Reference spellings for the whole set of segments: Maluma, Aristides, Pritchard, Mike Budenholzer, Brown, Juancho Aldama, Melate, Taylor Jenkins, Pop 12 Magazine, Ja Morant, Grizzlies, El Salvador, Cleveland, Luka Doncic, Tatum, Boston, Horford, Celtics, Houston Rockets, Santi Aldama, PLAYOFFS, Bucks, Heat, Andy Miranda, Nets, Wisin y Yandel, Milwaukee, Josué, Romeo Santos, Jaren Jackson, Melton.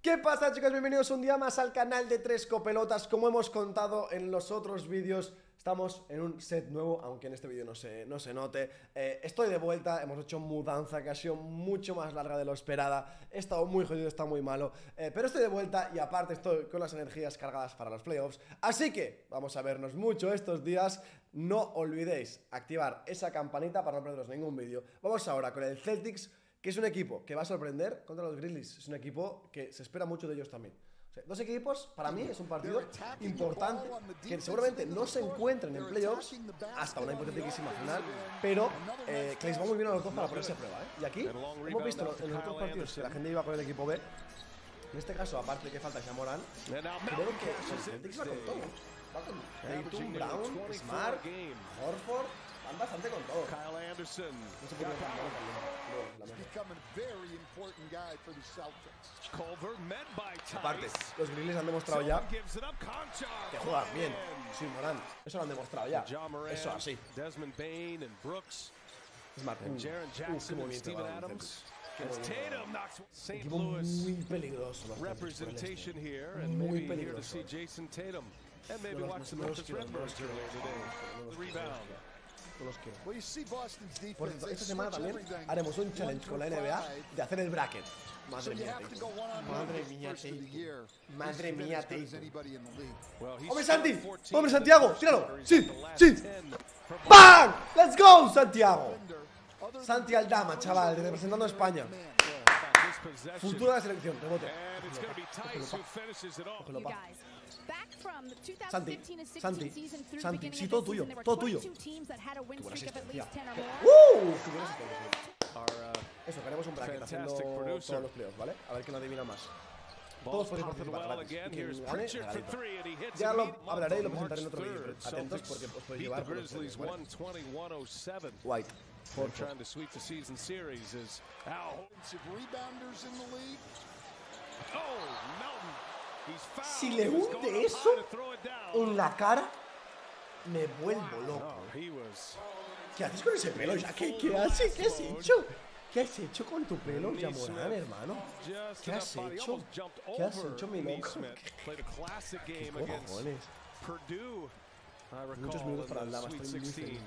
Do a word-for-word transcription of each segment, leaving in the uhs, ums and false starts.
¿Qué pasa, chicos? Bienvenidos un día más al canal de Tresco Pelotas. Como hemos contado en los otros vídeos, estamos en un set nuevo, aunque en este vídeo no se, no se note. eh, Estoy de vuelta, hemos hecho mudanza que ha sido mucho más larga de lo esperada. He estado muy jodido, he estado muy malo, eh, pero estoy de vuelta y aparte estoy con las energías cargadas para los playoffs. Así que vamos a vernos mucho estos días. No olvidéis activar esa campanita para no perderos ningún vídeo. Vamos ahora con el Celtics, que es un equipo que va a sorprender contra los Grizzlies. Es un equipo que se espera mucho de ellos también. O sea, dos equipos, para mí, es un partido importante que seguramente no se encuentren en playoffs hasta una hipotética final, pero eh, que les va muy bien a los dos para ponerse a prueba, ¿eh? Y aquí, hemos visto en los otros partidos que la gente iba con el equipo B. En este caso, aparte de que falta Ja Morant, creo que el Celtics va con todo. Va con Tatum, Brown, Smart, Horford. Van bastante con todo. No se puede no, aparte, los Grizzlies han demostrado ya que juegan bien sin Morant. Eso lo han demostrado ya. Eso así. Desmond Bane and Brooks. Smart. Jaren Jackson and Steven Adams. Tatum knocks Saint Jude's. Muy peligroso. Representation here and maybe here to see Jason Tatum and maybe watch some Memphis today. Rebound. Por cierto, esta semana también haremos un challenge con la N B A de hacer el bracket. Madre mía, Tatum. Madre mía, Tatum. Madre mía, Tatum. ¡Hombre, Santi! ¡Hombre, Santiago! ¡Tíralo! ¡Sí! ¡Sí! ¡Bang! ¡Let's go, Santiago! Santi Aldama, chaval, representando a España. Futuro de la selección, rebote. Cógelo, pa. Santi, Santi, Santi, sí, todo tuyo, todo tuyo. ¡Qué buena asistencia! ¡Uh! ¡Qué buena asistencia! Eso, haremos un bracket haciendo todos los playoffs, ¿vale? A ver quién adivina más. Todos podéis participar gratis. Y quien gane, regalito. Ya lo hablaré y lo presentaré en otro vídeo. Atentos porque os podéis llevar por los playoffs, ¿vale? White. They're trying to sweep the season series is Al. Rebounders in the league. Oh, Melton. He's fouled. Si le hunde eso en la cara, me vuelvo loco. ¿Qué haces con ese pelo? ¿Qué, qué haces? ¿Qué has hecho? ¿Qué has hecho con tu pelo, Ja Morant, hermano? ¿Qué has hecho? ¿Qué has hecho, mi loco? ¿Qué cojones? Muchos minutos para el Lama, estoy muy feliz.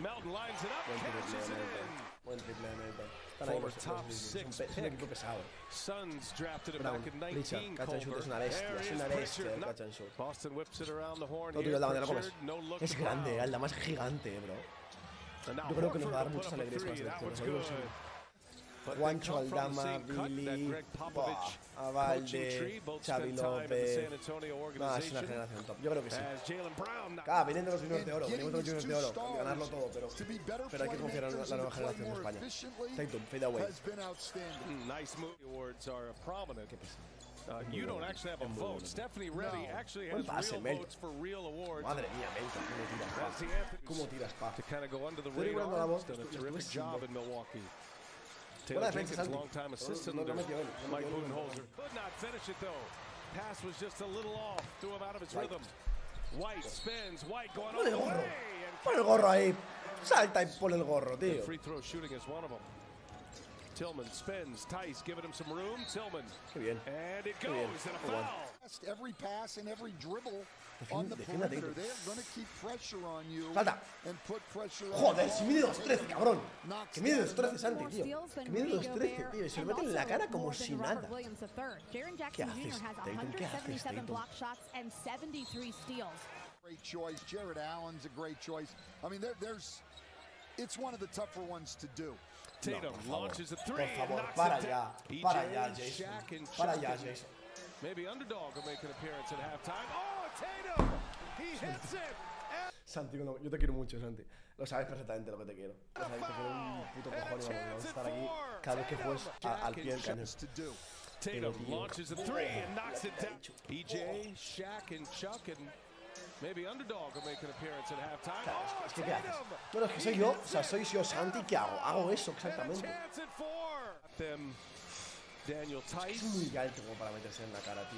Melton lines it up, catches it in. Buen triple de Melton. Están ahí los Celtics, es un equipo pesado. Brown, Pritchard, catch and shoot es una bestia, es una bestia el catch and shoot. Todo tuyo, Aldama, te lo comes. Es grande, Aldama es gigante, bro. Yo creo que nos va a dar muchas alegrías con la selección. Juancho Aldama, Billy, Avalde, Xavi López. No, es una generación top. Yo creo que sí. Ah, vienen de los juniors de oro. Venimos de los juniors de oro. Ganarlo todo, pero, pero hay que confiar en la nueva generación de España. Tatum, fade away. Qué pesado. Uh, you don't actually have a vote. Stephanie Reddy actually has real votes for real awards. Madre mía, Melton, cómo tiras pa. To kind of go under the radar. Done a terrific job in Milwaukee. Taylor Jenkins, long-time assistant, Mike Budenholzer. Could not finish it, though. Pass was just a little off. Threw him out of his rhythm. White spins. White going all the way. Pon el gorro ahí. Salta y pon el gorro, tío. Free throw shooting is one of them. Tillman spins. Tice giving him some room. Tillman. And it goes. And a foul. Every pass and every dribble on the perimeter. They're going to keep pressure on you and put pressure on. Joder, si mide dos trece, cabrón. Que mide dos trece, Santi, tío. Que mide dos trece, tío. Y se lo meten en la cara como si nada. ¿Qué haces, Tatum? ¿Qué haces, Tatum? Great choice. Jared Allen's a great choice. I mean, there's. It's one of the tougher ones to do. Tatum launches a three. Por favor, para allá, para allá, Jason, para allá, Jason. Maybe underdog will make an appearance at halftime. Oh, Tatum! He hits it. Santi, no, yo te quiero mucho, Santi. Lo sabes perfectamente lo que te quiero. Lo sabes que soy un puto cojón y vamos a estar aquí cada vez que juegues al pie del cañón. Tatum launches a three and knocks it down. E J, Shaq and Chuck and maybe underdog will make an appearance at halftime. Es que qué haces. Bueno, es que soy yo, o sea, soy yo, Santi, ¿qué hago? Hago eso exactamente. Daniel Tice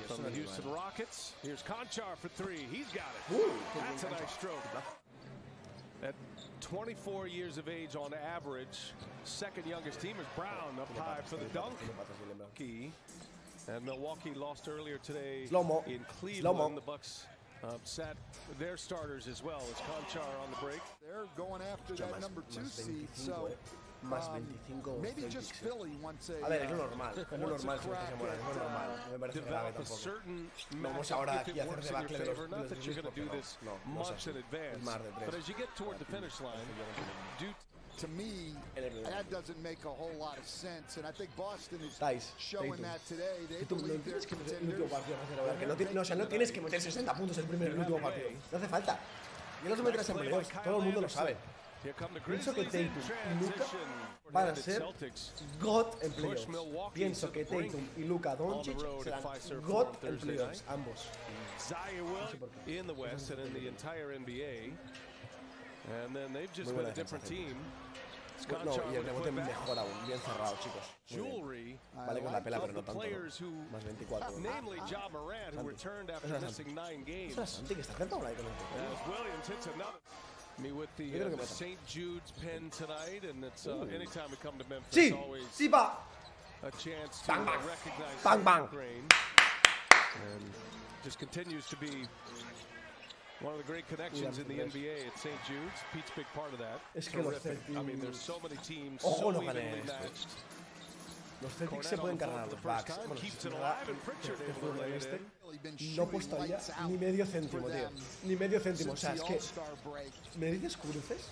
from the Houston Rockets. Here's Conchar for three. He's got it. That's a nice stroke. At twenty-four years of age on average, second youngest team is Brown up high for the dunk. Key. And Milwaukee lost earlier today Slow-mo. in Cleveland. Slow-mo. The Bucks upset their starters as well as Conchar on the break. They're going after that number two seed, so um, maybe just Philly wants a, uh, a develop a certain matchup if it works in your favor. Not that you're going to do this months in advance, but as you get toward the finish line, do... To me, that doesn't make a whole lot of sense, and I think Boston is Tice, showing Tatum. that today. They believe they're contenders. No, o sea, no tienes que meter sesenta puntos el primer y el último partido. No hace falta. Ya los meterás en playoffs. Todo el mundo lo sabe. Pienso que Tatum y Luka van a ser God en playoffs. Pienso que Tatum y Luka Doncic serán God en playoffs, ambos. No sé por qué. And then they've just been a different team. Well, no, y el rebote mejor aún, bien cerrado, chicos. Vale con la pela, pero no tanto. Más veinticuatro. Namely, Ja Morant, who returned after missing nine games. Santi, que está atento ahora con el Me with the, uh, the Saint Jude's pen tonight, and it's uh, anytime we come to Memphis, sí, always sí, a chance to bang, bang. recognize bang, bang. Brain. And just continues to be one of the great connections in the N B A at Saint Jude's. Pete's big part of that. Es que los Celtics, I mean, there's so many teams oh, so no evenly matched. Los Celtics se pueden cargar los Bucks. Bueno, si se da el juego en este, no apostaría ni medio céntimo, tío. Ni medio céntimo. O sea, es que... ¿Me dices cruces?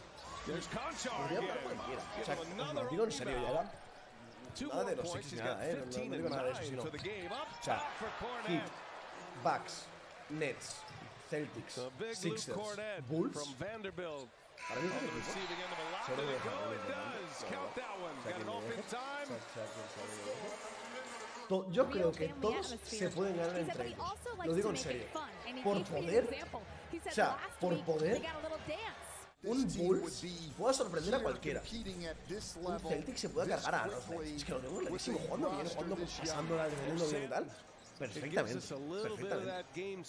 Podría hablar cualquiera. O sea, os lo digo en serio, ya era. Nada de los Sixers ni nada, ¿eh? No, no, no digo nada de eso, sino... O sea, Heat, Bucks, Nets... Celtics, Sixers, Bulls. Para mí solo de dejar. Yo creo que todos se pueden ganar entre ellos. Lo digo en serio. Por poder, o sea, por poder, un Bulls puede sorprender a cualquiera. Un Celtic se puede cargar a los Nets. Es que lo tengo clarísimo. Jugando bien, jugando pasándola del mundo bien y tal. Perfectamente, perfectamente.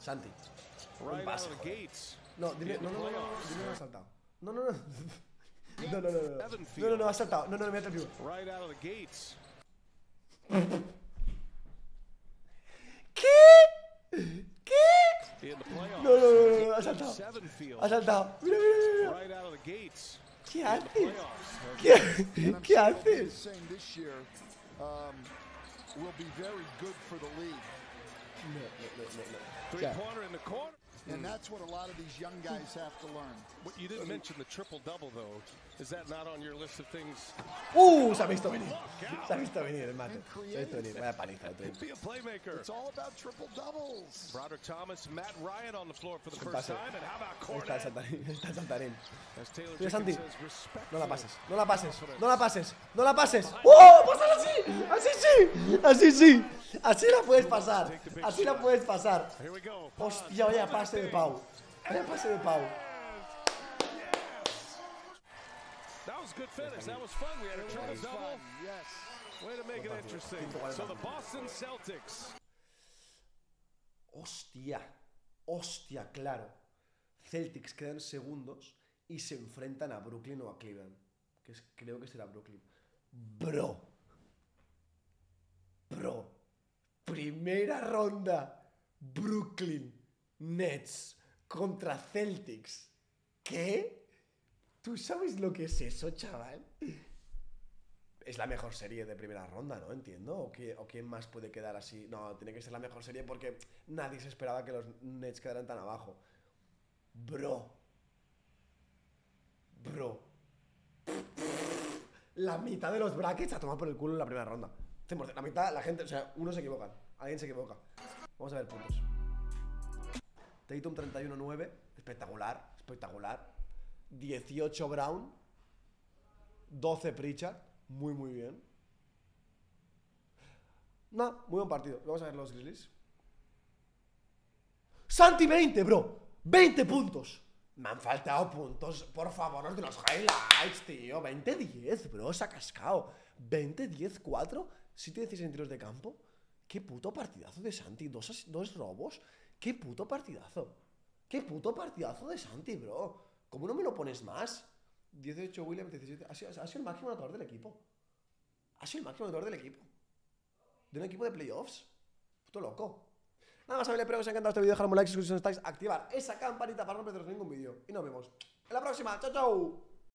Santi, un paso, joder. No, dime, no, no, no, no, dime no has saltado. No, no, no, no, no, no, no, no, no, no, has saltado. No, no, no, me ha atrevido. ¿Qué? ¿Qué? No, no, no, no, has saltado. Has saltado. Mira, mira, mira, mira. ¿Qué haces? ¿Qué, ¿Qué haces? Will be very good for the league. No, no, no, no. Three yeah. corner in the corner. And that's what a lot of these young guys have to learn. What you didn't mention the triple double though. Is that not on your list of things? Uh, se ha visto venir. Se ha visto venir el mate. Se ha visto venir. Vaya paliza. Be a playmaker. It's all about triple doubles. Broderick Thomas, Matt Ryan on the floor for the first time. And how about Cornet? Está Santarín. Está Santarín. Mira, Santi. No la pases. No la pases. No la pases. No la pases. ¡Oh! ¡Pásala así! ¡Así sí! ¡Así sí! Así la puedes pasar. Así la puedes pasar. Hostia, vaya pase de Pau. Vaya pase de Pau. That was a good finish. That was fun. We had a triple double. Yes. Way to make it interesting. So the Boston Celtics. Hostia. Hostia, claro. Celtics quedan segundos y se enfrentan a Brooklyn o a Cleveland. Que es, creo que será Brooklyn. Bro. Bro. Primera ronda. Brooklyn Nets contra Celtics. ¿Qué? ¿Tú sabes lo que es eso, chaval? Es la mejor serie de primera ronda, ¿no? Entiendo. ¿O, qué, ¿O quién más puede quedar así? No, tiene que ser la mejor serie porque nadie se esperaba que los Nets quedaran tan abajo. Bro. Bro. La mitad de los brackets a tomar por el culo en la primera ronda. La mitad, la gente, o sea, uno se equivoca. Alguien se equivoca. Vamos a ver puntos. Tatum treinta y uno nueve. Espectacular, espectacular. dieciocho Brown, doce Pritchard, muy muy bien. Nah, muy buen partido. Vamos a ver los Grizzlies. Santi veinte, bro, veinte puntos. Me han faltado puntos, por favor, los de los highlights, tío. veinte diez, bro, se ha cascado. veinte diez cuatro, siete dieciséis en tiros de campo. Qué puto partidazo de Santi, dos, dos robos. Qué puto partidazo. Qué puto partidazo de Santi, bro. ¿Cómo no me lo pones más? dieciocho Williams, diecisiete. Ha sido, ha sido el máximo anotador del equipo. Ha sido el máximo anotador del equipo. de un equipo de playoffs. Puto loco. Nada más, familia, espero que os haya encantado este vídeo. Dejar un like, suscribiros si no estáis, activar esa campanita para no perderos ningún vídeo. Y nos vemos en la próxima. Chao, chao.